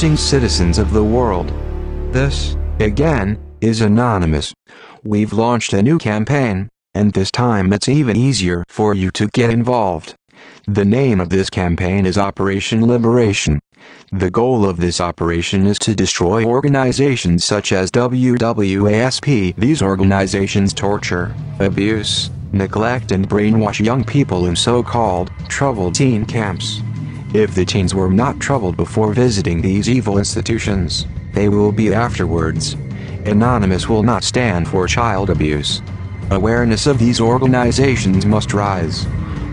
contributing citizens of the world. This, again, is Anonymous. We've launched a new campaign, and this time it's even easier for you to get involved. The name of this campaign is Operation Liberation. The goal of this operation is to destroy organizations such as WWASP. These organizations torture, abuse, neglect and brainwash young people in so-called troubled teen camps. If the teens were not troubled before visiting these evil institutions, they will be afterwards. Anonymous will not stand for child abuse. Awareness of these organizations must rise.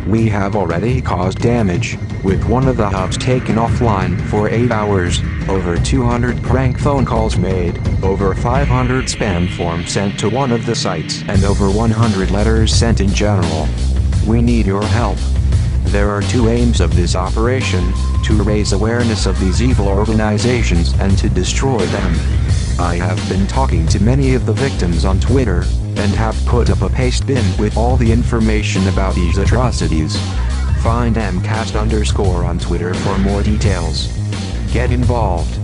We have already caused damage, with one of the hubs taken offline for 8 hours, over 200 prank phone calls made, over 500 spam forms sent to one of the sites and over 100 letters sent in general. We need your help. There are 2 aims of this operation, to raise awareness of these evil organizations and to destroy them. I have been talking to many of the victims on Twitter, and have put up a paste bin with all the information about these atrocities. Find mcast_, on Twitter for more details. Get involved.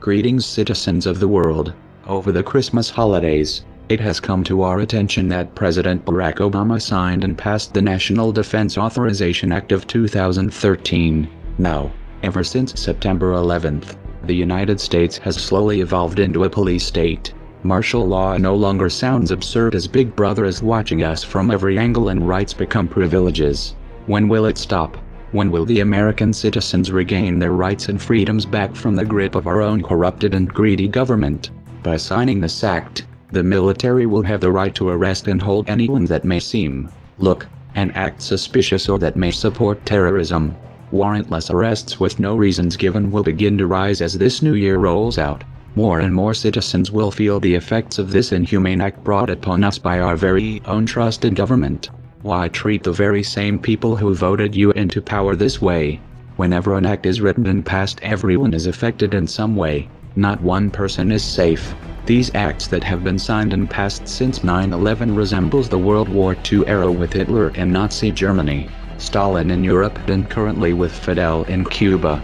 Greetings, citizens of the world. Over the Christmas holidays, it has come to our attention that President Barack Obama signed and passed the National Defense Authorization Act of 2013. Now, ever since September 11th, the United States has slowly evolved into a police state. Martial law no longer sounds absurd as Big Brother is watching us from every angle and rights become privileges. When will it stop? When will the American citizens regain their rights and freedoms back from the grip of our own corrupted and greedy government? By signing this act, the military will have the right to arrest and hold anyone that may seem, look, and act suspicious or that may support terrorism. Warrantless arrests with no reasons given will begin to rise as this new year rolls out. More and more citizens will feel the effects of this inhumane act brought upon us by our very own trusted government. Why treat the very same people who voted you into power this way? Whenever an act is written and passed, everyone is affected in some way. Not one person is safe. These acts that have been signed and passed since 9/11 resembles the World War II era with Hitler and Nazi Germany, Stalin in Europe and currently with Fidel in Cuba.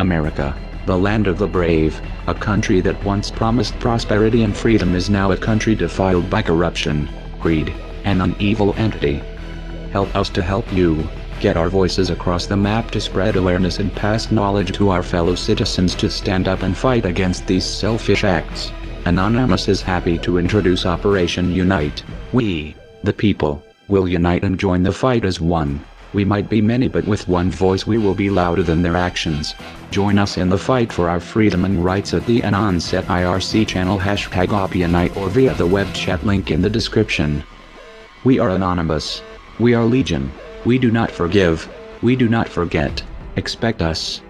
America, the land of the brave, a country that once promised prosperity and freedom is now a country defiled by corruption, greed, and an evil entity. Help us to help you, get our voices across the map to spread awareness and pass knowledge to our fellow citizens to stand up and fight against these selfish acts. Anonymous is happy to introduce Operation Unite. We, the people, will unite and join the fight as one. We might be many, but with one voice we will be louder than their actions. Join us in the fight for our freedom and rights at the Anonset IRC channel #OpUnite or via the web chat link in the description. We are Anonymous. We are Legion. We do not forgive. We do not forget. Expect us.